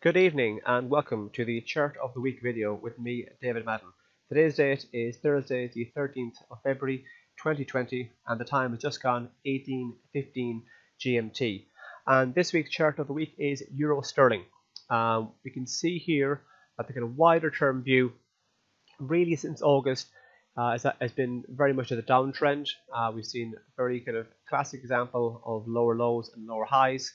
Good evening and welcome to the Chart of the Week video with me, David Madden. Today's date is Thursday the 13th of February 2020 and the time has just gone 18:15 GMT. And this week's Chart of the Week is Euro Sterling. We can see here that the kind of wider term view really since August has been very much at a downtrend. We've seen a very kind of classic example of lower lows and lower highs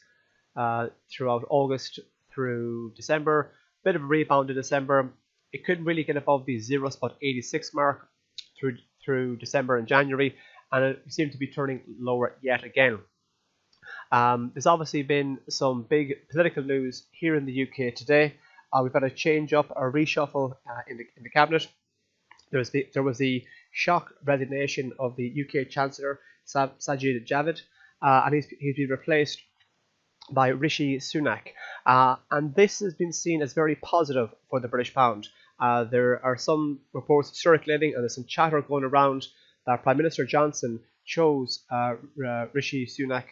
throughout August through December, bit of a rebound in December. It couldn't really get above the 0.86 mark through December and January, and it seemed to be turning lower yet again. There's obviously been some big political news here in the UK today. We've had a change up, a reshuffle in the cabinet. There was the shock resignation of the UK Chancellor Sajid Javid, and he's been replaced by Rishi Sunak, and this has been seen as very positive for the British pound. There are some reports circulating, and there's some chatter going around that Prime Minister Johnson chose Rishi Sunak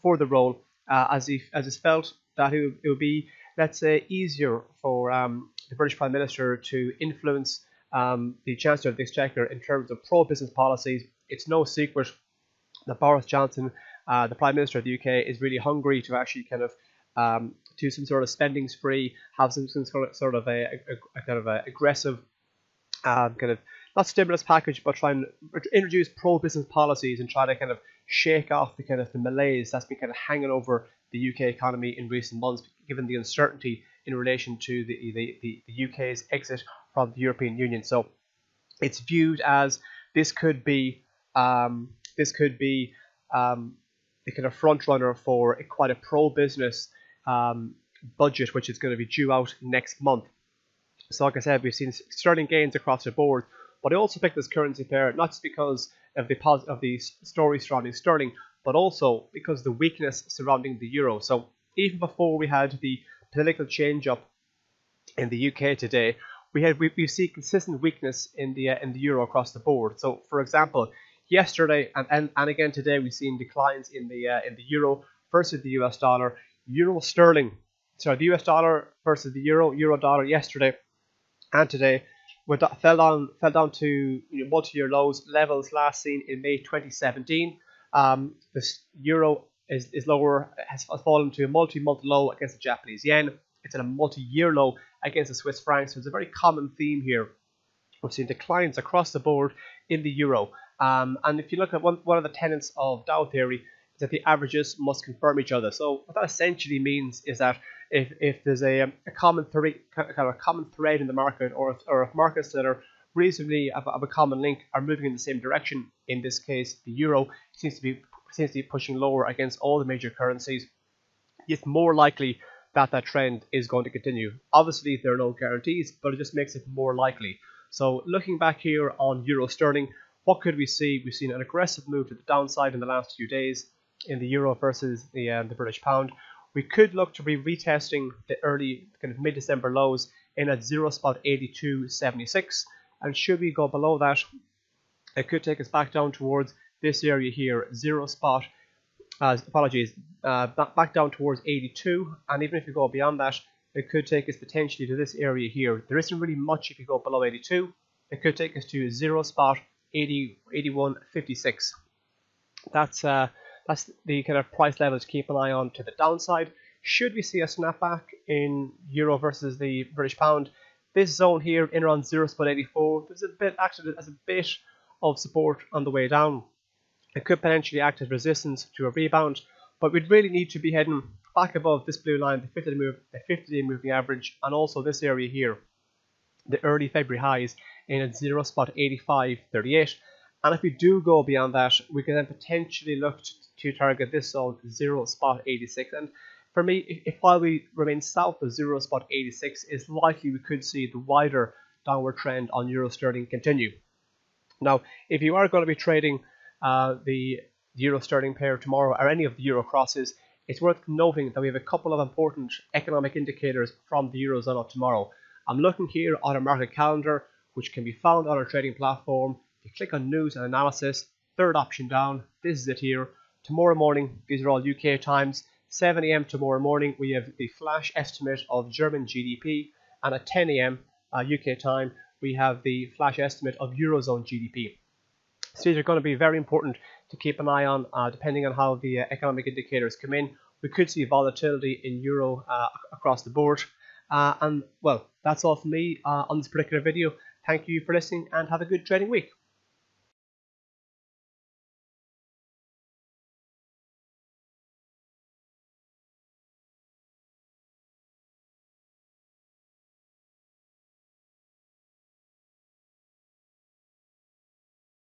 for the role, as it's felt that it would be, let's say, easier for the British Prime Minister to influence the Chancellor of the Exchequer in terms of pro-business policies. It's no secret that Boris Johnson, the Prime Minister of the UK, is really hungry to actually kind of do some sort of spending spree, have some sort of a kind of a aggressive kind of not stimulus package, but try and introduce pro-business policies and try to kind of shake off the kind of the malaise that's been kind of hanging over the UK economy in recent months, given the uncertainty in relation to the UK's exit from the European Union. So it's viewed as this could be the kind of front runner for quite a pro-business budget, which is going to be due out next month. So like I said, we've seen sterling gains across the board, but I also picked this currency pair not just because of the story surrounding sterling, but also because of the weakness surrounding the euro. So even before we had the political change up in the UK today, we see consistent weakness in the euro across the board. So for example, yesterday and again today, we've seen declines in the euro versus the US dollar, euro sterling. Sorry, the US dollar versus the euro dollar yesterday and today fell down to, you know, multi-year lows, levels last seen in May 2017. This euro is lower, has fallen to a multi-month low against the Japanese yen. It's at a multi-year low against the Swiss franc. So it's a very common theme here. We've seen declines across the board in the euro. And if you look at one of the tenets of Dow theory, is that the averages must confirm each other. So what that essentially means is that if there's a common thread in the market, or if markets that are reasonably of a common link are moving in the same direction, in this case the euro seems to be pushing lower against all the major currencies, it's more likely that that trend is going to continue. Obviously there are no guarantees, but it just makes it more likely. So looking back here on euro sterling, what could we see? We've seen an aggressive move to the downside in the last few days in the euro versus the British pound. We could look to be retesting the early kind of mid-December lows in at 0.8276, and should we go below that, it could take us back down towards this area here, back down towards 82, and even if you go beyond that, it could take us potentially to this area here. There isn't really much if you go below 82. It could take us to 0.8156. That's the kind of price level to keep an eye on to the downside. Should we see a snapback in euro versus the British pound, this zone here in around 0.84, there's a bit acted as a bit of support on the way down. It could potentially act as resistance to a rebound, but we'd really need to be heading back above this blue line, the 50-day moving average, and also this area here, the early February highs in at 0.8538, and if we do go beyond that, we can then potentially look to target this zone, 0.86. and for me, if while we remain south of 0.86, it's likely we could see the wider downward trend on euro sterling continue. Now if you are going to be trading the euro sterling pair tomorrow, or any of the euro crosses, it's worth noting that we have a couple of important economic indicators from the eurozone up tomorrow. I'm looking here on our market calendar, which can be found on our trading platform. If you click on news and analysis, third option down, this is it here. Tomorrow morning, these are all UK times, 7 AM tomorrow morning, we have the flash estimate of German GDP, and at 10 AM UK time, we have the flash estimate of Eurozone GDP. So these are going to be very important to keep an eye on, depending on how the economic indicators come in. We could see volatility in Euro across the board. And well, that's all from me on this particular video. Thank you for listening and have a good trading week.